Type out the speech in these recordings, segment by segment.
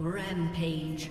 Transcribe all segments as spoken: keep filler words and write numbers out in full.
Rampage.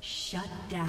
Shut down.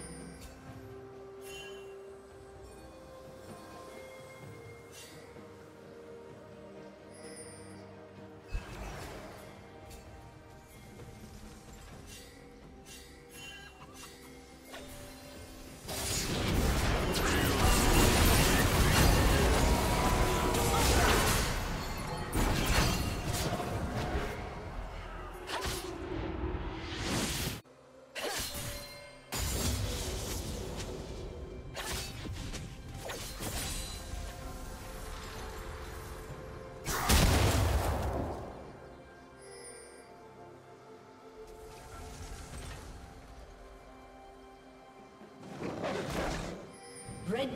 Red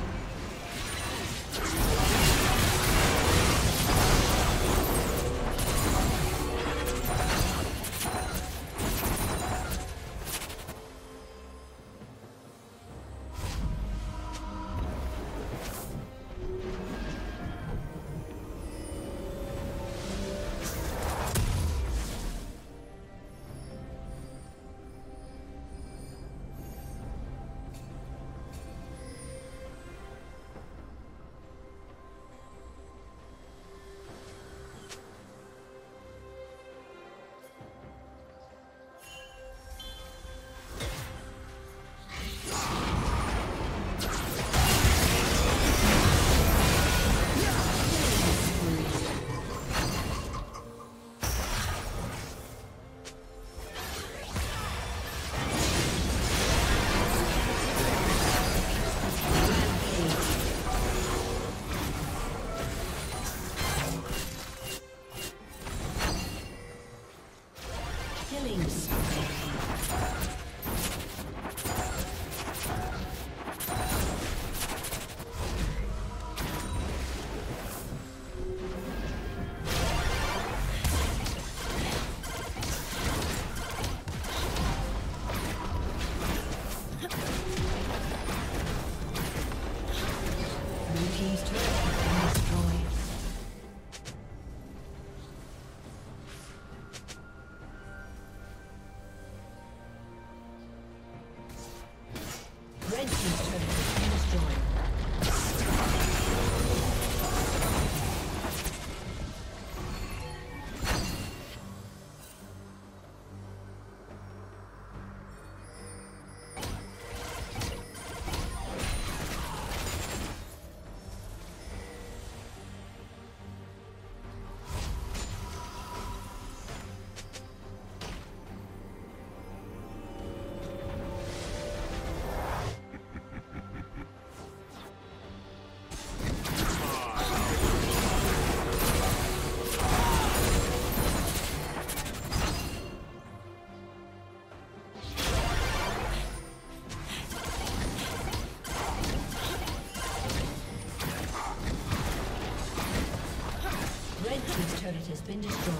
team's turret has been destroyed.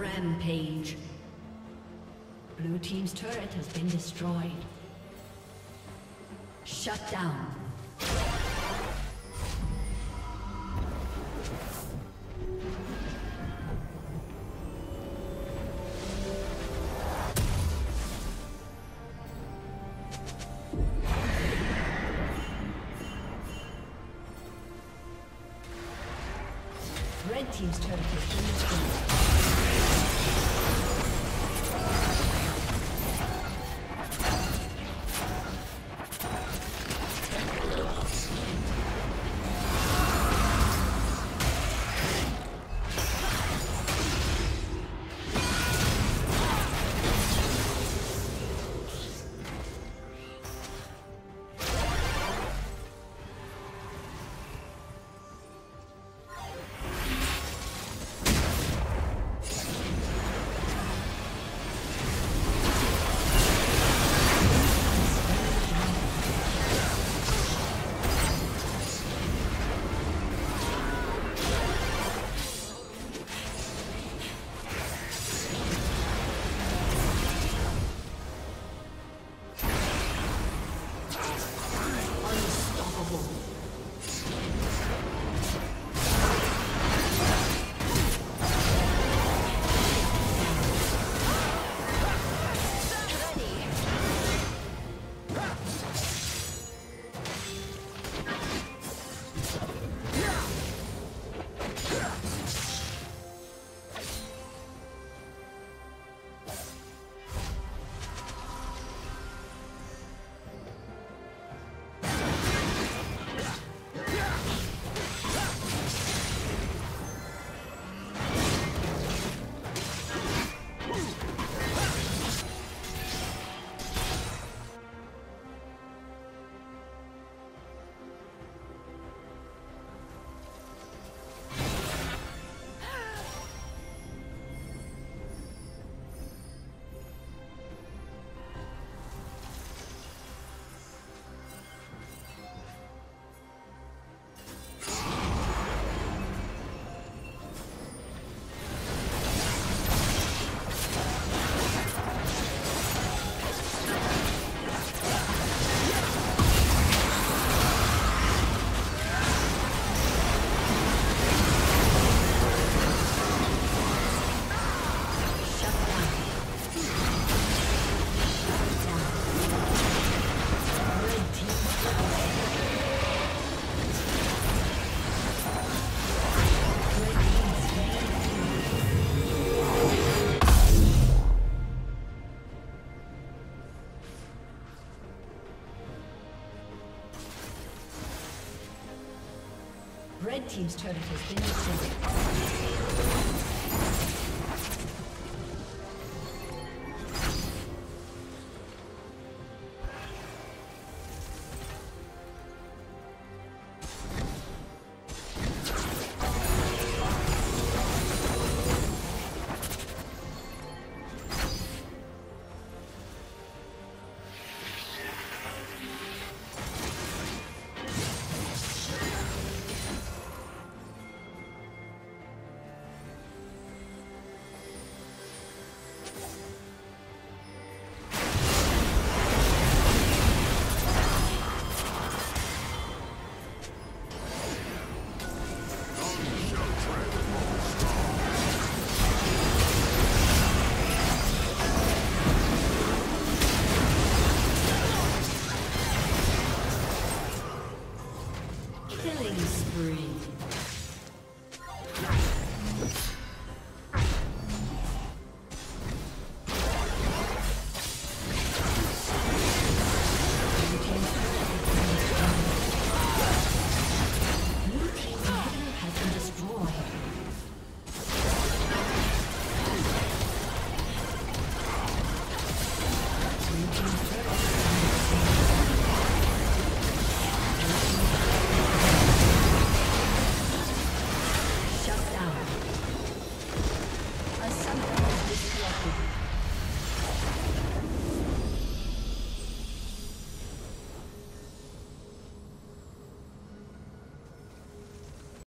Rampage. Blue team's turret has been destroyed. Shut down. Red team's turret has been Team's turret has been killing spree.